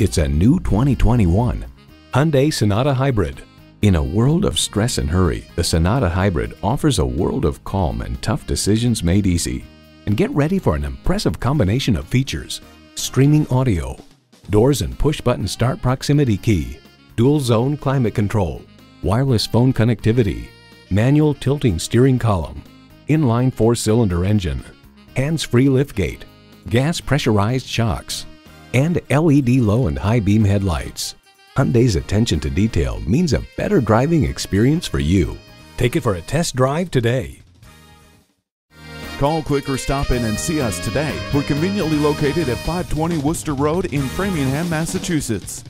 It's a new 2021 Hyundai Sonata Hybrid. In a world of stress and hurry, the Sonata Hybrid offers a world of calm and tough decisions made easy. And get ready for an impressive combination of features: streaming audio, doors and push-button start proximity key, dual-zone climate control, wireless phone connectivity, manual tilting steering column, inline four-cylinder engine, hands-free liftgate, gas pressurized shocks, and LED low and high beam headlights. Hyundai's attention to detail means a better driving experience for you. Take it for a test drive today. Call, click, or stop in and see us today. We're conveniently located at 520 Worcester Road in Framingham, Massachusetts.